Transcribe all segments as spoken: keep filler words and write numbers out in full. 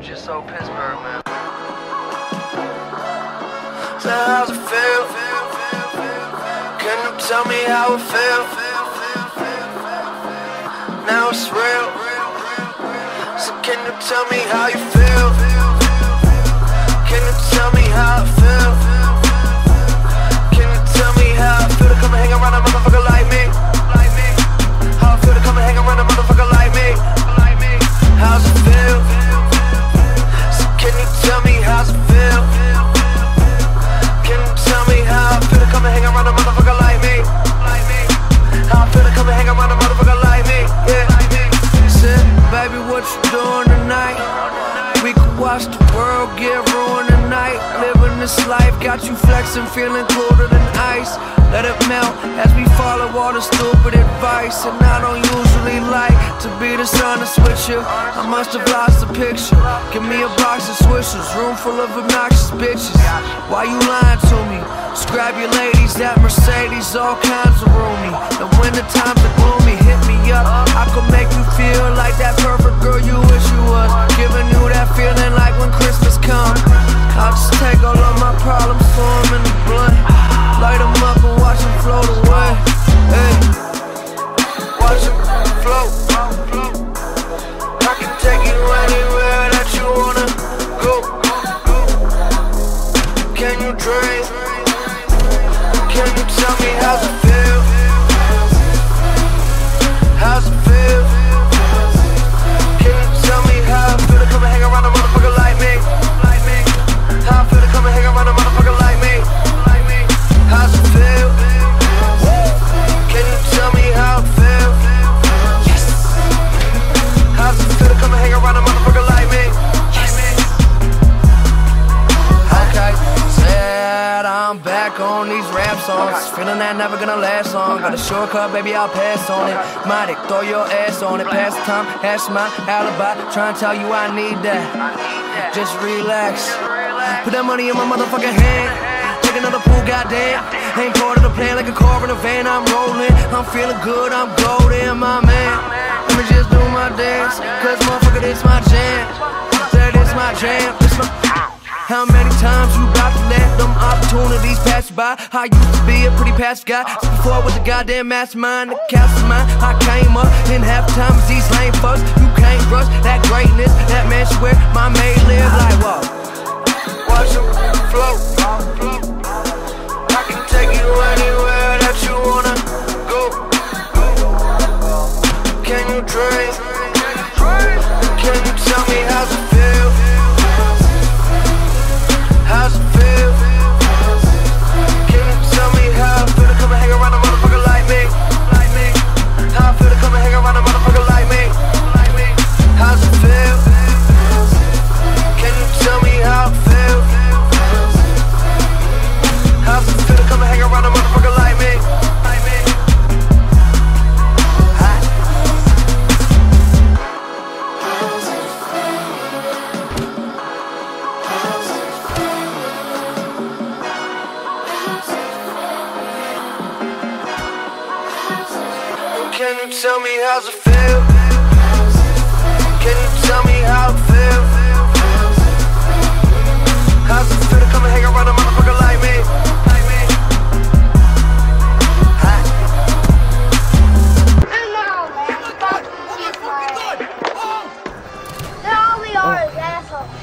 Just so Pittsburgh, man. So how's it feel? Can you tell me how it feel? Now it's real. So can you tell me how you feel? Can you tell me how it feel? Can you tell me how it feel to come and hang around a motherfucker like me? How it feel to come and hang around a motherfucker like me? How's it feel? So can you tell me how's it feel? Can you tell me how it feel to come and hang around a motherfucker like me? How it feel to come and hang around a motherfucker like me? Yeah. Said, baby, what you doing tonight? We could watch the world get ruined tonight. Living this life got you flexing, feeling colder than ice. Let it melt as we follow all the stupid advice. And I don't usually like to be this honest with you. I must have lost the picture. Give me a box of swishers, room full of obnoxious bitches. Why you lying to me? Scrap your ladies, that Mercedes, all kinds of roomy. And when the times are gloomy, hit me up. I could make you feel like that perfect girl you wish you was. Giving you that feeling like when Christmas comes. I'll just take all of my problems, throw them in the blunt. Light them up and watch them float away. Hey, watch them float. I can take you anywhere that you wanna go. Can you dream? Can you tell me how's it feel? How's it feel? Can you tell me how it feel to come and hang around a motherfucker like me? How it feel to come and hang around a motherfucker like me? How's it feel? Can you tell me how it feel? Yes. How's it feel to come and hang around a motherfucker like me? Yes. Okay, said I'm back on these rap songs. Feeling that never gonna last long. Got a shortcut, baby, I'll pass on it. Might throw your ass on it. Pass the time, that's my alibi. Tryna tell you I need that. Just relax. Put that money in my motherfucking hand. Another pool, goddamn. Ain't part of the plan like a car in a van. I'm rolling, I'm feeling good, I'm golden, my man. Let me just do my dance, cause motherfucker, this my jam. That is my jam. This my... How many times you about to let them opportunities pass by? I used to be a pretty past guy. Before I was a goddamn mastermind, the castle's mine. I came up in half times these lame fucks. You can't rush that greatness. That man swear my maid live like what? Watch him float. Take you anywhere that you wanna go. Can you dream? Can you tell me how's it feel? How's it feel? Can you tell me how it feel to come and hang around a motherfucker like me? How it feel to come and hang around a motherfucker like me? How's it feel? Can you tell me how it feel? How's it feel to come and hang around a motherfucker like me? Like me. How's it feel? How's it feel? How's it feel? Can you tell me how's it feel? Can you tell me how it feel? How's it feel to come and hang around a motherfucker like me?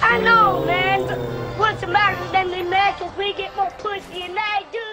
I know, man. What's the matter with them Americans? We get more pussy than they do.